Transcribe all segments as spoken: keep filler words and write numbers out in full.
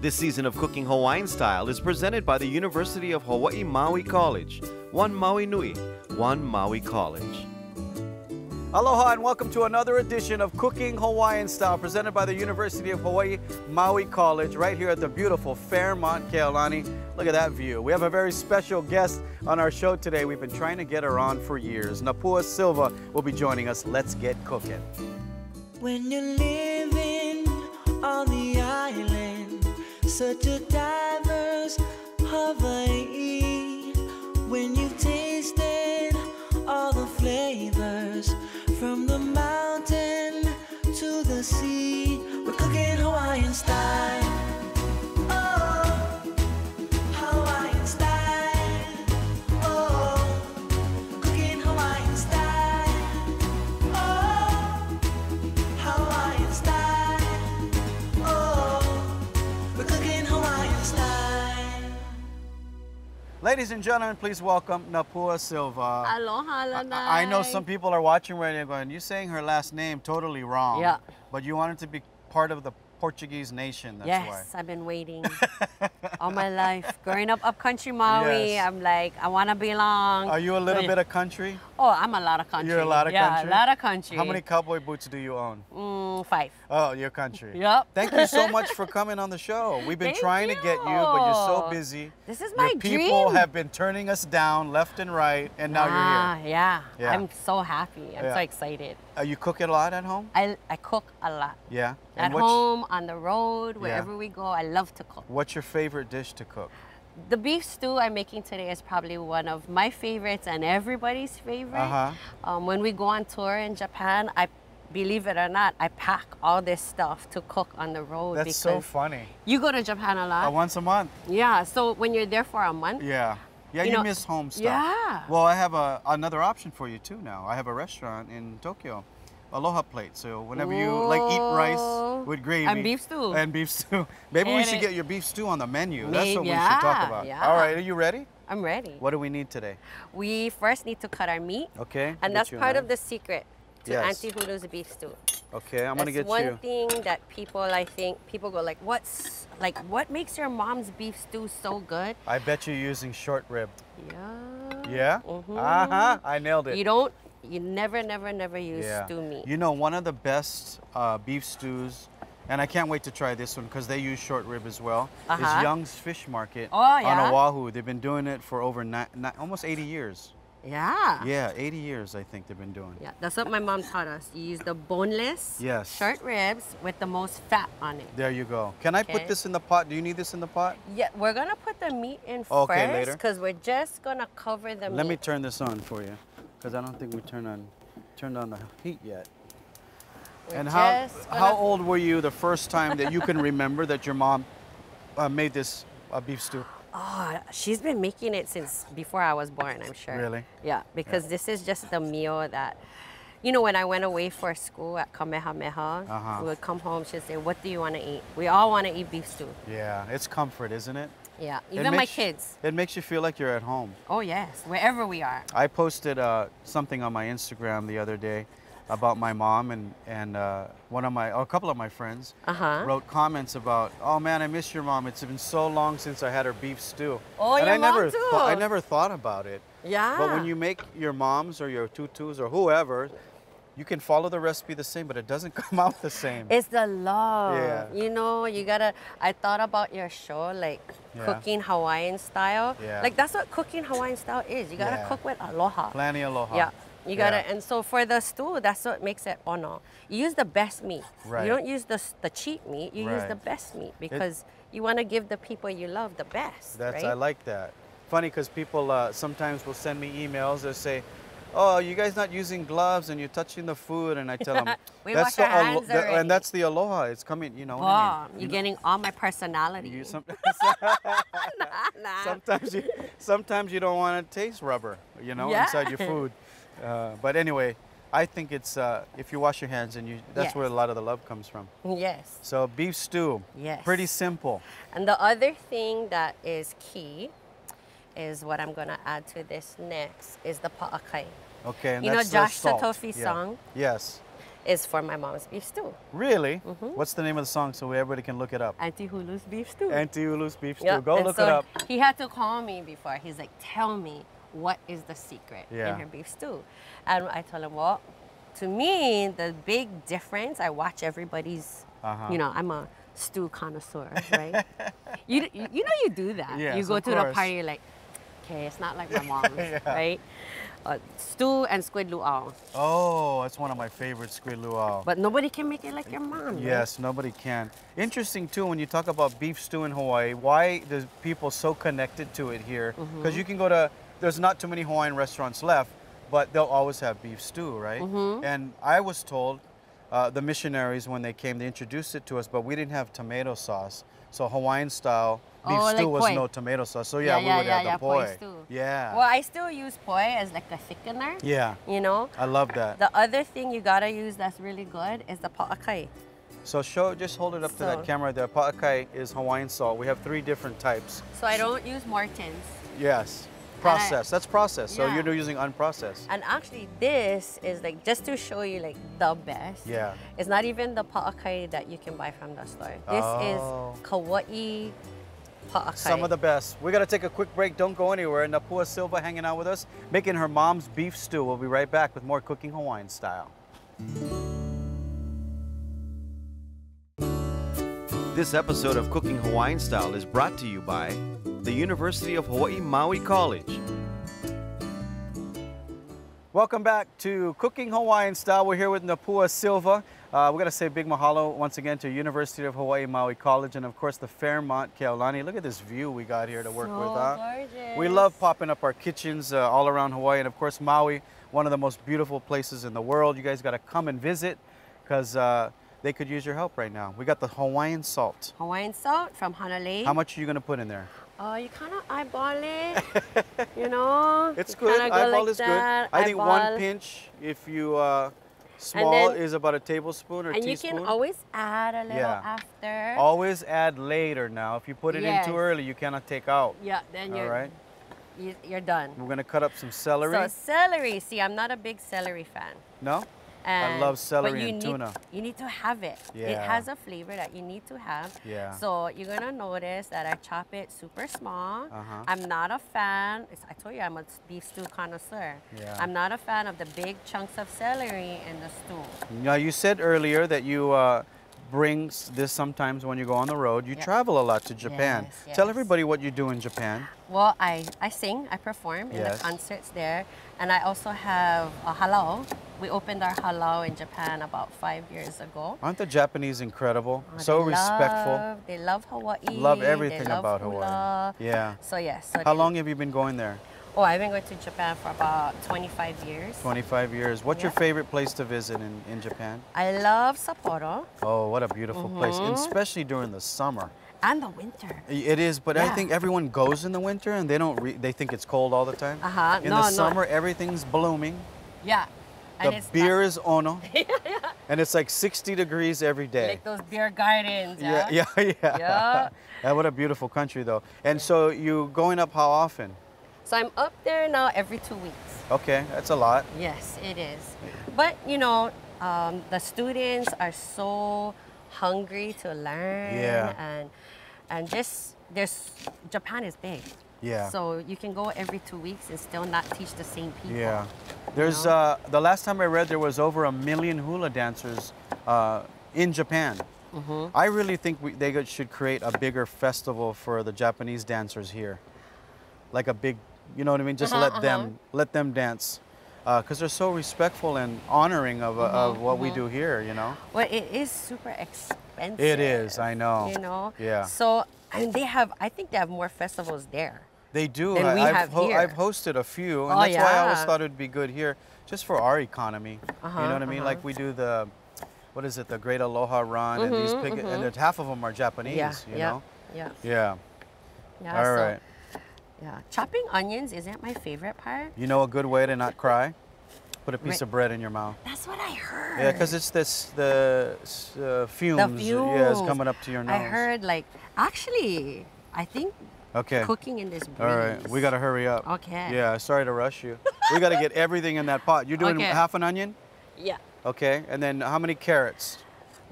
This season of Cooking Hawaiian Style is presented by the University of Hawaii Maui College. One Maui Nui, one Maui College. Aloha and welcome to another edition of Cooking Hawaiian Style presented by the University of Hawaii Maui College right here at the beautiful Fairmont Kea Lani. Look at that view. We have a very special guest on our show today. We've been trying to get her on for years. Napua Silva will be joining us. Let's get cooking. When you're living on the island, such a diverse Hawaii, when you've tasted all the flavors, from the mountain to the sea, we're cooking Hawaiian style. Oh, Hawaiian style. Oh, cooking Hawaiian style. Oh, Hawaiian style. Oh, we're cooking Hawaiian style. Ladies and gentlemen, please welcome Napua Silva. Aloha, Lanai. I, I know some people are watching right now going, you're saying her last name totally wrong. Yeah. But you wanted to be part of the Portuguese nation, that's yes, why. Yes, I've been waiting all my life. Growing up upcountry Maui, yes. I'm like, I want to belong. Are you a little but, bit of country? Oh, I'm a lot of country. You're a lot of yeah, country? Yeah, a lot of country. How many cowboy boots do you own? Mm, five. Oh, you're country. Yep. Thank you so much for coming on the show. We've been Thank trying you. to get you, but you're so busy. This is my Your dream. People have been turning us down left and right, and now ah, you're here. Yeah. yeah, I'm so happy. I'm yeah. so excited. Are you cooking a lot at home? I, I cook a lot. Yeah? At home, on the road, wherever yeah. we go, I love to cook. What's your favorite dish to cook? The beef stew I'm making today is probably one of my favorites and everybody's favorite. Uh-huh. um, when we go on tour in Japan, I believe it or not, I pack all this stuff to cook on the road. That's so funny. You go to Japan a lot? Uh, once a month. Yeah, so when you're there for a month. Yeah, yeah, you, you know, miss home stuff. Yeah. Well, I have a, another option for you too now. I have a restaurant in Tokyo. Aloha plate. So whenever Ooh. you like eat rice with gravy and beef stew, and beef stew, maybe and we should it. get your beef stew on the menu. Maybe, That's what yeah, we should talk about. Yeah. All right, are you ready? I'm ready. What do we need today? We first need to cut our meat. Okay. And that's part know. of the secret to yes. Auntie Hulu's beef stew. Okay, I'm that's gonna get you. That's one thing that people, I think, people go like, what's like, what makes your mom's beef stew so good? I bet you're using short rib. Yeah. Yeah. Mm-hmm. Uh huh. I nailed it. You don't. You never, never, never use yeah. stew meat. You know, one of the best uh, beef stews, and I can't wait to try this one because they use short rib as well, uh-huh. is Young's Fish Market oh, yeah. on Oahu. They've been doing it for over ni ni almost eighty years. Yeah. Yeah, eighty years I think they've been doing. Yeah, that's what my mom taught us. You use the boneless yes. short ribs with the most fat on it. There you go. Can I okay. put this in the pot? Do you need this in the pot? Yeah, we're going to put the meat in okay, first later. because we're just going to cover the Let meat. Let me turn this on for you. Because I don't think we turned on, turned on the heat yet. We're and how gonna... how old were you the first time that you can remember that your mom uh, made this uh, beef stew? Oh, she's been making it since before I was born, I'm sure. Really? Yeah, because yeah. this is just the meal that, you know, when I went away for school at Kamehameha, uh -huh. we would come home, she'd say, what do you want to eat? We all want to eat beef stew. Yeah, it's comfort, isn't it? Yeah, even my kids. It makes you feel like you're at home. Oh, yes, wherever we are. I posted uh, something on my Instagram the other day about my mom, and, and uh, one of my, oh, a couple of my friends uh-huh. wrote comments about, oh, man, I miss your mom. It's been so long since I had her beef stew. Oh, and your I mom never too. I never thought about it. Yeah. But when you make your moms or your tutus or whoever, you can follow the recipe the same, but it doesn't come out the same. It's the love. Yeah. You know, you gotta, I thought about your show, like yeah. Cooking Hawaiian Style. Yeah. Like that's what Cooking Hawaiian Style is. You gotta yeah. cook with aloha. Plenty aloha. Yeah. You gotta, yeah. and so for the stew, that's what makes it ono. You use the best meat. Right. You don't use the, the cheap meat, you right. use the best meat because it, you wanna give the people you love the best, That's right? I like that. Funny, because people uh, sometimes will send me emails that say, oh, you guys not using gloves and you're touching the food, and I tell them we that's wash the our hands th and that's the aloha. It's coming, you know. Oh, what I mean? You're you getting know? all my personality. You, some nah, nah. Sometimes you, sometimes you don't want to taste rubber, you know, yeah. inside your food. Uh, but anyway, I think it's uh, if you wash your hands, and you that's yes. where a lot of the love comes from. Yes. So beef stew. Yes. Pretty simple. And the other thing that is key is what I'm gonna add to this next is the pa'akai. Okay, and you that's know Josh Tofi's yeah. song? Yes. is for my mom's beef stew. Really? Mm-hmm. What's the name of the song so everybody can look it up? Auntie Hulu's Beef Stew. Auntie Hulu's Beef Stew. Yep. Go and look so it up. He had to call me before. He's like, tell me, what is the secret yeah. in her beef stew? And I told him, well, to me, the big difference, I watch everybody's, uh-huh. you know, I'm a stew connoisseur, right? you, you you know you do that. Yes, you go to course. the party, you're like, okay, it's not like my mom's, yeah. right? Uh, stew and squid luau. Oh, that's one of my favorite, squid luau. But nobody can make it like your mom. Yes, right? Nobody can. Interesting, too, when you talk about beef stew in Hawaii, why do people so connected to it here? Because mm-hmm. you can go to, there's not too many Hawaiian restaurants left, but they'll always have beef stew, right? Mm-hmm. And I was told, uh, the missionaries, when they came, they introduced it to us, but we didn't have tomato sauce. So Hawaiian style beef oh, stew like was poi. no tomato sauce. So yeah, yeah, yeah we would yeah, have yeah, the poi. poi stew. Yeah. Well, I still use poi as like the thickener. Yeah. You know? I love that. The other thing you gotta use that's really good is the pa'akai. So show, just hold it up so. to that camera there. Pa'akai is Hawaiian salt. We have three different types. So I don't use Morton's. Yes. Processed. That's processed. So yeah. you're using unprocessed. And actually, this is like just to show you like the best. Yeah. It's not even the pa'akai that you can buy from the store. This oh. is Kauai pa'akai. Some of the best. We're gonna take a quick break. Don't go anywhere. Napua Silva hanging out with us, making her mom's beef stew. We'll be right back with more Cooking Hawaiian Style. This episode of Cooking Hawaiian Style is brought to you by the University of Hawaii Maui College. Welcome back to Cooking Hawaiian Style. We're here with Napua Silva. Uh, we're gonna say big mahalo once again to University of Hawaii Maui College and of course the Fairmont Kea Lani. Look at this view we got here to work so with. Huh? Gorgeous. We love popping up our kitchens uh, all around Hawaii, and of course Maui, one of the most beautiful places in the world. You guys gotta come and visit because uh, they could use your help right now. We got the Hawaiian salt. Hawaiian salt from Hanalei. How much are you gonna put in there? Oh, you kind of eyeball it, you know? It's you good, eyeball like is that. good. I eyeball. think one pinch, if you, uh, small then, is about a tablespoon or and teaspoon. And you can always add a little yeah. after. Always add later now. If you put it yes. in too early, you cannot take out. Yeah, then you're, all right? you're done. We're gonna cut up some celery. So celery, see, I'm not a big celery fan. No? And, I love celery and need, tuna. You need to have it. Yeah. It has a flavor that you need to have. Yeah. So you're going to notice that I chop it super small. Uh-huh. I'm not a fan. I told you I'm a beef stew connoisseur. Yeah. I'm not a fan of the big chunks of celery in the stew. Now, you said earlier that you uh, bring this sometimes when you go on the road. You yep. travel a lot to Japan. Yes, yes. Tell everybody what you do in Japan. Well, I, I sing. I perform yes. in the concerts there. And I also have a halal. We opened our halal in Japan about five years ago. Aren't the Japanese incredible? Oh, so they respectful. Love, they love Hawaii. Love everything they love about Hawaii. Yeah. So yes. Yeah, so How they, long have you been going there? Oh, I've been going to Japan for about twenty-five years. twenty-five years. What's yeah. your favorite place to visit in, in Japan? I love Sapporo. Oh, what a beautiful mm-hmm. place, and especially during the summer. And the winter. It is, but yeah. I think everyone goes in the winter and they don't. Re they think it's cold all the time. Uh huh. In no, the summer, no. everything's blooming. Yeah. The and beer is Ono, yeah, yeah. and it's like sixty degrees every day. Like those beer gardens, yeah? Yeah, yeah, yeah. yeah. And what a beautiful country, though. And yeah. so you going up how often? So I'm up there now every two weeks. Okay, that's a lot. Yes, it is. But, you know, um, the students are so hungry to learn. Yeah. And, and just, there's, Japan is big. Yeah. So you can go every two weeks and still not teach the same people. Yeah. There's you know? uh, the last time I read there was over a million hula dancers uh, in Japan. Mm-hmm. I really think we, they should create a bigger festival for the Japanese dancers here, like a big, you know what I mean? Just uh-huh, let uh-huh. them let them dance. Because uh, they're so respectful and honoring of, uh, mm-hmm, of what mm-hmm. we do here, you know? Well, it is super expensive. It is, I know. You know? Yeah. So, I mean, they have, I think they have more festivals there. They do. Than I, we I've, have ho here. I've hosted a few, and oh, that's yeah. why I always thought it would be good here, just for our economy. Uh-huh, you know what I mean? Uh-huh. Like we do the, what is it, the Great Aloha Run, mm-hmm, and these pig, mm-hmm. and half of them are Japanese, yeah, you yeah, know? Yeah. Yeah. yeah All so, right. Yeah, chopping onions isn't my favorite part. You know a good way to not cry? Put a piece right. of bread in your mouth. That's what I heard. Yeah, because it's this, the uh, fumes. The fumes. Yeah, it's coming up to your nose. I heard like, actually, I think okay. cooking in this breeze. All right, we got to hurry up. Okay. Yeah, sorry to rush you. We got to get everything in that pot. You're doing okay. half an onion? Yeah. Okay, and then how many carrots?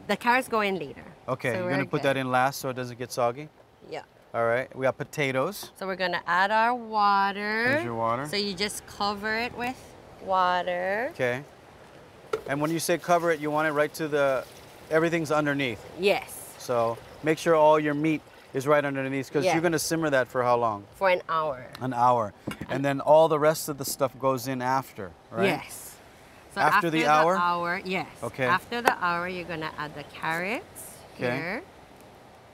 The carrots go in later. Okay, so you're gonna put good. that in last so it doesn't get soggy? Yeah. All right, we got potatoes. So we're gonna add our water. Here's your water. So you just cover it with water. Okay. And when you say cover it, you want it right to the, everything's underneath. Yes. So make sure all your meat is right underneath, because yeah. you're gonna simmer that for how long? For an hour. An hour. And then all the rest of the stuff goes in after, right? Yes. So after, after the, the hour? hour? Yes. Okay. After the hour, you're gonna add the carrots okay. here.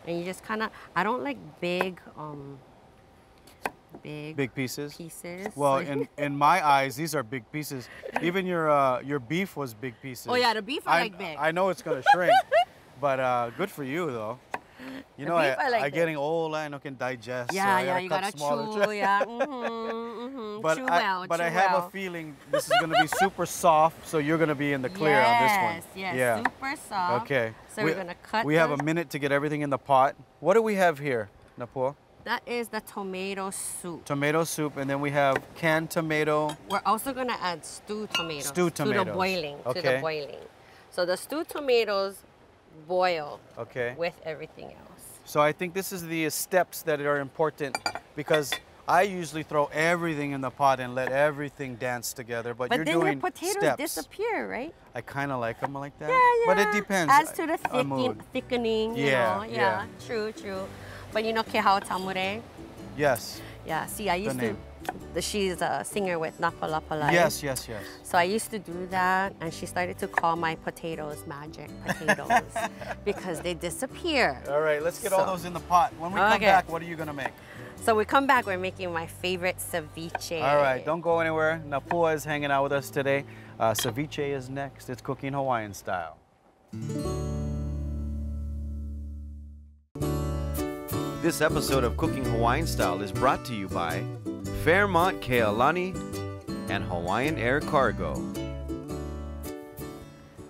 And you just kind of, I don't like big, um, big, big pieces. Pieces. Well, in in my eyes, these are big pieces. Even your uh, your beef was big pieces. Oh yeah, the beef I, I like big. I know it's gonna shrink, but uh, good for you though. You the know, I, I like I'm getting old and I can digest. Yeah, so yeah, gotta you gotta smaller. chew. Yeah, mm-hmm, mm-hmm. But chew I, well, but chew I have well. a feeling this is gonna be super soft, so you're gonna be in the clear yes, on this one. Yes, yeah, super soft. Okay. So we, we're gonna cut. We those. have a minute to get everything in the pot. What do we have here, Napua? That is the tomato soup. Tomato soup, and then we have canned tomato. We're also gonna add stewed tomatoes. Stewed tomatoes. To the boiling. Okay. To the boiling. So the stewed tomatoes boil okay. with everything else. So I think this is the steps that are important, because I usually throw everything in the pot and let everything dance together, but, but you're doing steps. But then your potatoes disappear, right? I kind of like them like that. Yeah, yeah. But it depends. As to the thickening, thickening you yeah, know. Yeah, yeah, true, true. But you know Kehau Tamure? Yes. Yeah, see, I used to, she's a singer with Nāpalapalai. Yes, yes, yes. So I used to do that, and she started to call my potatoes magic potatoes because they disappear. All right, let's get so. all those in the pot. When we okay. come back, what are you going to make? So we come back, we're making my favorite ceviche. All right, don't go anywhere. Napua is hanging out with us today. Uh, ceviche is next. It's Cooking Hawaiian Style. This episode of Cooking Hawaiian Style is brought to you by Fairmont Kea Lani and Hawaiian Air Cargo.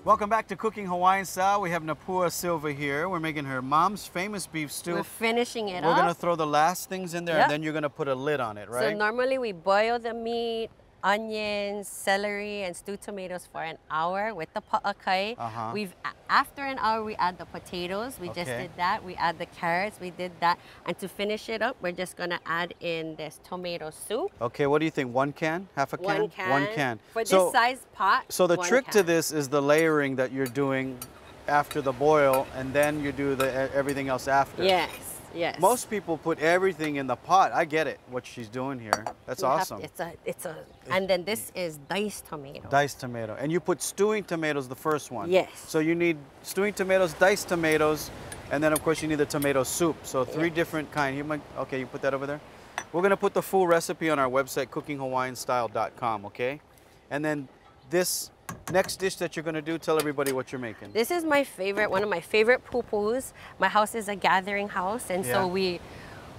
Welcome back to Cooking Hawaiian Style. We have Napua Silva here. We're making her mom's famous beef stew. We're finishing it We're up. We're gonna throw the last things in there yep. and then you're gonna put a lid on it, right? So normally we boil the meat, onions, celery, and stewed tomatoes for an hour with the pa'akai. Uh-huh. We've after an hour we add the potatoes. We okay. just did that. We add the carrots. We did that. And to finish it up, we're just gonna add in this tomato soup. Okay, what do you think? One can? Half a can? One can. One can. For so, this size pot. So the one trick can. to this is the layering that you're doing after the boil, and then you do the everything else after. Yes. Yes. Most people put everything in the pot. I get it, what she's doing here. That's you awesome. To, it's a, it's a, and then this is diced tomato. Diced tomato. And you put stewing tomatoes, the first one. Yes. So you need stewing tomatoes, diced tomatoes, and then of course you need the tomato soup. So three yes. different kind. You might, okay, you put that over there. We're gonna put the full recipe on our website, cooking hawaiian style dot com, okay? And then this next dish that you're gonna do, tell everybody what you're making. This is my favorite, one of my favorite pupus. My house is a gathering house, and yeah. so we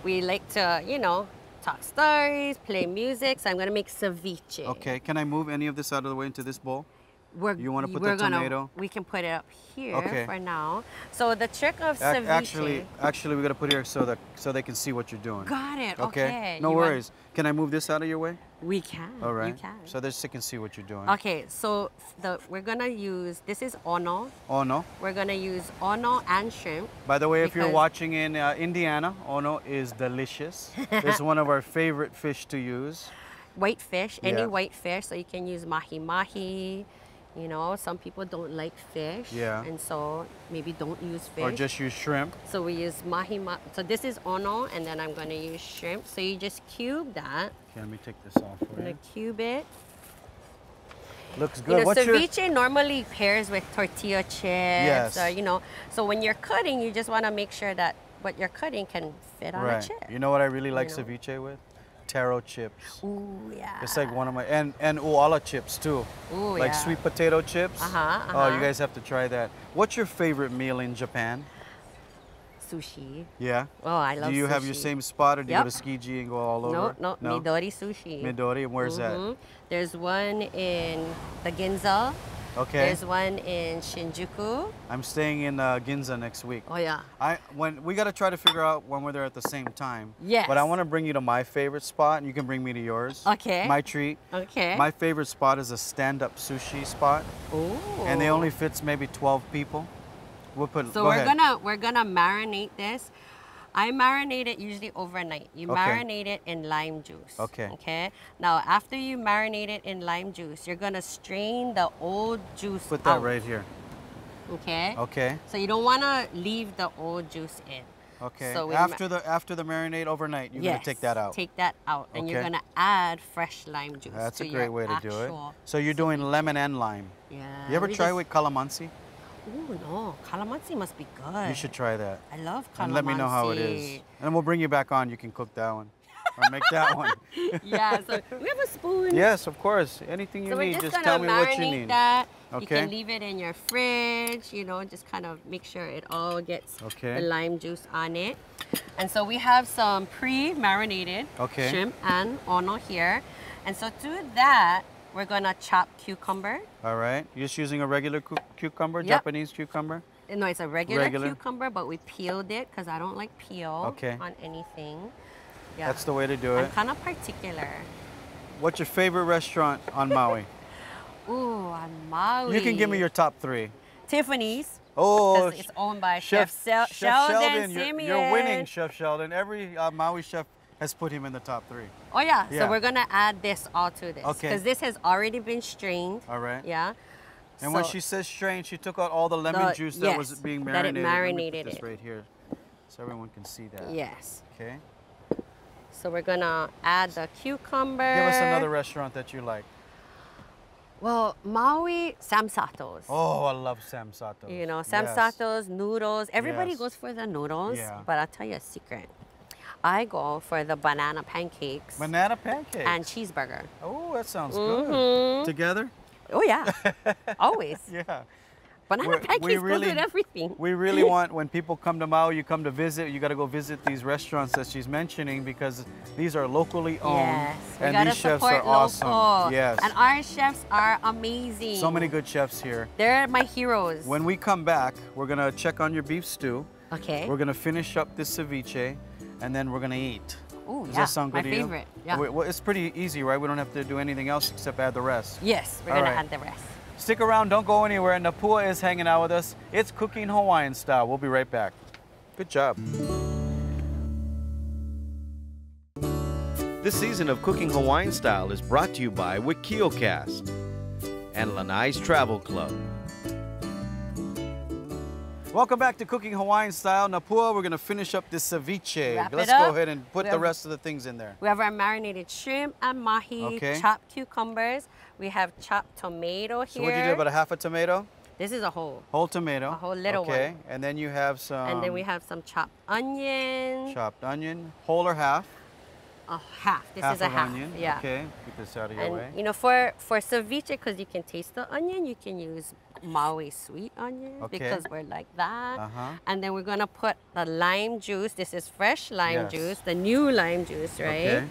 we like to, you know, talk stories, play music, so I'm gonna make ceviche. Okay, can I move any of this out of the way into this bowl? We're, you wanna put we're the tomato? Gonna, we can put it up here okay. for now. So the trick of a ceviche. Actually, actually, we gotta put it here so that so they can see what you're doing. Got it, okay. okay. No you worries. Want... Can I move this out of your way? We can. All right. You can. So they can see what you're doing. Okay. So the we're gonna use this is ono. Ono. We're gonna use ono and shrimp. By the way, if you're watching in uh, Indiana, ono is delicious. It's one of our favorite fish to use. White fish, yeah. any white fish. So you can use mahi mahi. You know, some people don't like fish. Yeah. And so maybe don't use fish. Or just use shrimp. So we use mahi mahi. So this is ono, and then I'm going to use shrimp. So you just cube that. Okay, let me take this off for I'm you. I'm going to cube it. Looks good. You know, What's ceviche your... normally pairs with tortilla chips. Yes. Or, you know, so when you're cutting, you just want to make sure that what you're cutting can fit on right. a chip. You know what I really like you know? ceviche with? Taro chips. Ooh, yeah. It's like one of my, and, and uala chips too. Ooh, like yeah. sweet potato chips. Uh-huh, uh-huh. Oh, you guys have to try that. What's your favorite meal in Japan? Sushi. Yeah? Oh, I love sushi. Do you sushi. have your same spot, or do yep. you go to Tsukiji and go all over? No, no, no? Midori Sushi. Midori, and where's mm-hmm. that? There's one in the Ginza. Okay. There's one in Shinjuku. I'm staying in uh, Ginza next week. Oh yeah. I when we got to try to figure out when we're there at the same time. Yes. But I want to bring you to my favorite spot, and you can bring me to yours. Okay. My treat. Okay. My favorite spot is a stand-up sushi spot. Ooh. And they only fits maybe twelve people. We'll put. So go we're ahead. gonna we're gonna marinate this. I marinate it usually overnight. You okay. marinate it in lime juice. Okay. Okay. Now, after you marinate it in lime juice, you're going to strain the old juice out. Put that out. right here. Okay. Okay. So you don't want to leave the old juice in. Okay. So after the after the marinade overnight, you're yes, going to take that out. Take that out, and okay. you're going to add fresh lime juice. That's a great way to do it. So you're doing lemon and lime. Yeah. You ever try just... with calamansi? Oh no, calamansi must be good. You should try that. I love calamansi. And let me know how it is. And we'll bring you back on. You can cook that one. Or make that one. Yeah, so we have a spoon. Yes, of course. Anything you so need, just tell me what you need. That. Okay. You can leave it in your fridge, you know, just kind of make sure it all gets okay. the lime juice on it. And so we have some pre-marinated okay. shrimp and ono here. And so to that, we're gonna chop cucumber. All right, you're just using a regular cu cucumber, yep. Japanese cucumber? No, it's a regular, regular cucumber, but we peeled it because I don't like peel okay. on anything. Yeah. That's the way to do it. I'm kind of particular. What's your favorite restaurant on Maui? Ooh, on Maui. You can give me your top three. Tiffany's. Oh, it's owned by Chef, Chef, Chef Sheldon. Sheldon. You're, you're winning, Chef Sheldon. Every uh, Maui chef has put him in the top three. Oh yeah, yeah. So we're gonna add this all to this. Okay. Because this has already been strained. All right. Yeah. And so, when she says strained, she took out all the lemon the, juice that yes, was being marinated. That it marinated. Let me put this right here, so everyone can see that. Yes. Okay. So we're gonna add the cucumber. Give us another restaurant that you like. Well, Maui, Sam Sato's. Oh, I love Sam Sato's. You know, Sam yes. Sato's, noodles. Everybody yes. goes for the noodles, yeah. but I'll tell you a secret. I go for the banana pancakes. Banana pancakes? And cheeseburger. Oh, that sounds mm-hmm. good. Together? Oh, yeah. Always. Yeah. Banana We're, pancakes we really, goes with everything. We really want, when people come to Maui, you come to visit, you got to go visit these restaurants that she's mentioning because these are locally owned. Yes. And these chefs are local. awesome. Yes. And our chefs are amazing. So many good chefs here. They're my heroes. When we come back, we're going to check on your beef stew. Okay. We're going to finish up this ceviche. And then we're gonna eat. Ooh, Does yeah, that sound good my to favorite. You? Yeah. Well, it's pretty easy, right? We don't have to do anything else except add the rest. Yes, we're All gonna right. add the rest. Stick around, don't go anywhere. Napua is hanging out with us. It's Cooking Hawaiian Style. We'll be right back. Good job. This season of Cooking Hawaiian Style is brought to you by WikioCast and Lanai's Travel Club. Welcome back to Cooking Hawaiian Style. Napua, we're gonna finish up this ceviche. Wrap Let's go ahead and put have, the rest of the things in there. We have our marinated shrimp and mahi, okay. chopped cucumbers. We have chopped tomato here. So what do you do, about a half a tomato? This is a whole. Whole tomato. A whole little okay. one. Okay, and then you have some... And then we have some chopped onion. Chopped onion, whole or half? A half. This half is a half. Onion. Yeah. Okay, get this out of your and, way. You know, for, for ceviche, because you can taste the onion, you can use Maui sweet onion okay. because we're like that. Uh-huh. And then we're gonna put the lime juice. This is fresh lime yes. juice, the new lime juice, right? Okay.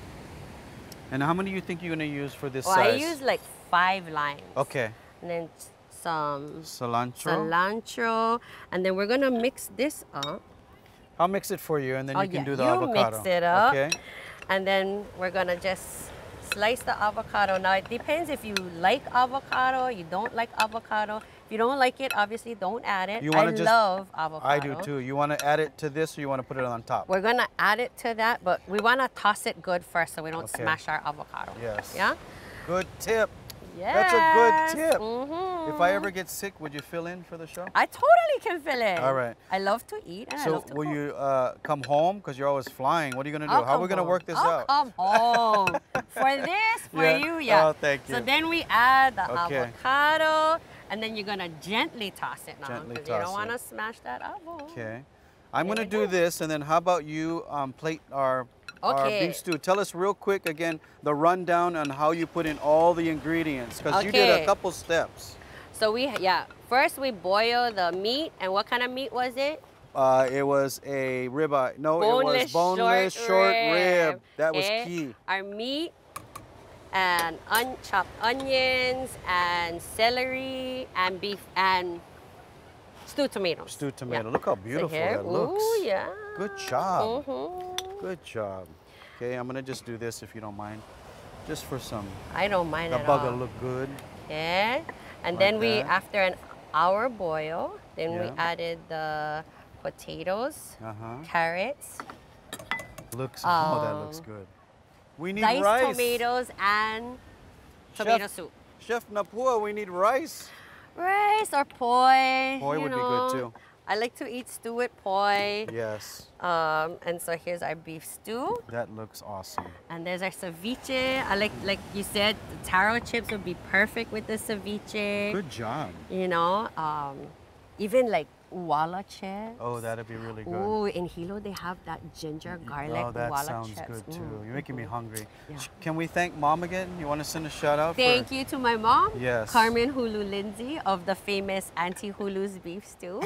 And how many do you think you're gonna use for this well, size? I use like five limes. Okay. And then some cilantro. Cilantro. And then we're gonna mix this up. I'll mix it for you, and then oh, you can yeah. do the you avocado. Mix it up. Okay. And then we're gonna just slice the avocado. Now it depends if you like avocado, you don't like avocado. You don't like it, obviously don't add it. You I just, love avocado. I do too. You want to add it to this or you want to put it on top? We're going to add it to that, but we want to toss it good first so we don't okay. smash our avocado. Yes. Yeah? Good tip. Yes. That's a good tip. Mm-hmm. If I ever get sick, would you fill in for the show? I totally can fill in. All right. I love to eat and so I love to will cook. you uh, come home? Because you're always flying. What are you going to do? I'll How are we going to work this I'll out? I'll come home. For this, for yeah. you, yeah. Oh, thank you. So then we add the okay. avocado. And then you're gonna gently toss it now because you don't want to smash that avocado. Okay, I'm there gonna do go. this, and then how about you um, plate our, okay. our beef stew? Tell us real quick again the rundown on how you put in all the ingredients because okay. you did a couple steps. So we yeah first we boil the meat, and what kind of meat was it? Uh, it was a ribeye. No, boneless, it was boneless short, short rib. rib. That was and key. Our meat. and un chopped onions and celery and beef and stewed tomatoes. Stewed tomato. Yeah. Look how beautiful so here, that looks. Ooh, yeah. Good job. Mm-hmm. Good job. Okay, I'm gonna just do this if you don't mind. Just for some. I don't mind at all. The bugger look good. Yeah. And like then we, that. after an hour boil, then yeah. we added the potatoes, uh-huh. carrots. Looks, um, oh, that looks good. We need diced rice. tomatoes and tomato Chef, soup. Chef Napua, we need rice. Rice or poi. Poi would know. be good too. I like to eat stew with poi. Yes. Um, and so here's our beef stew. That looks awesome. And there's our ceviche. I like, like you said, the taro chips would be perfect with the ceviche. Good job. You know, um, even like uwala chips. Oh, that'd be really good. Oh, in Hilo they have that ginger garlic oh, that uwala sounds chips. good too. Mm. You're making me hungry. Yeah. Can we thank Mom again? You want to send a shout out? Thank for... you to my mom. Yes. Carmen Hulu Lindsay of the famous Auntie Hulu's Beef Stew.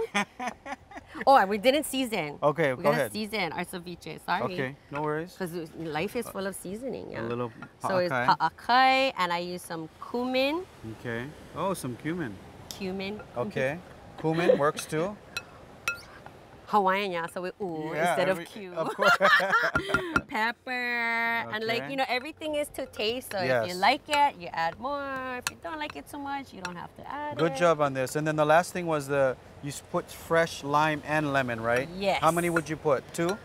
Oh, we didn't season. Okay, we go ahead. We didn't season our ceviche. Sorry. Okay, no worries. Because life is full of seasoning. Yeah. A little pa'akai. So it's pa'akai, and I use some cumin. Okay. Oh, some cumin. Cumin. Okay. Cumin works too. Hawaiian, yeah, so we ooh yeah, instead every, of Q. Of course. Pepper, okay. and like, you know, everything is to taste, so yes. if you like it, you add more. If you don't like it too much, you don't have to add Good it. Good job on this. And then the last thing was the, you put fresh lime and lemon, right? Yes. How many would you put? Two? Oh,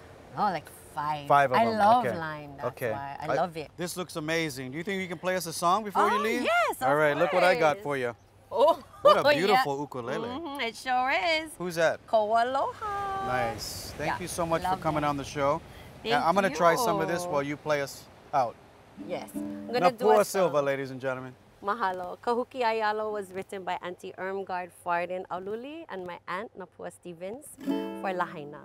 like five. Five of I them. I love okay. lime, that's okay. why. I, I love it. This looks amazing. Do you think you can play us a song before oh, you leave? yes, All right, course. look what I got for you. Oh, what a beautiful yeah. ukulele. Mm-hmm, it sure is. Who's that? Koaloha. Nice. Thank yeah, you so much for coming that. on the show. Thank now, I'm going to try some of this while you play us out. Yes. I'm going to do Napua Silva, ladies and gentlemen. Mahalo. Kahuki Ayalo was written by Auntie Ermgard Farden Aululi and my aunt Napua Stevens for Lahaina.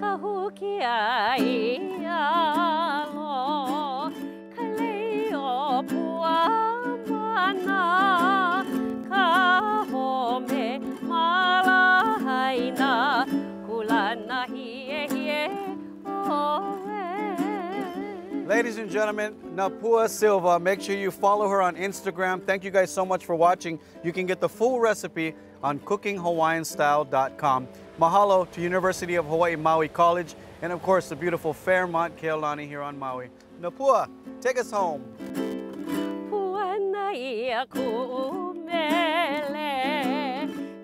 Kahuki Ayalo Mana kahome malahaina kulana hie hie oe. Ladies and gentlemen, Napua Silva, make sure you follow her on Instagram. Thank you guys so much for watching. You can get the full recipe on cooking hawaiian style dot com. Mahalo to University of Hawaii Maui College and of course the beautiful Fairmont Kea Lani here on Maui. Napua, take us home. Ia kumele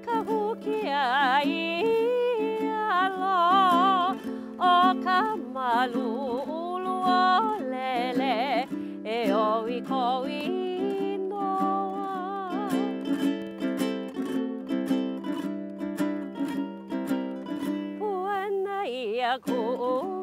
kahuki aialo o kamalu ulolele e o ikoi noa puana ia ku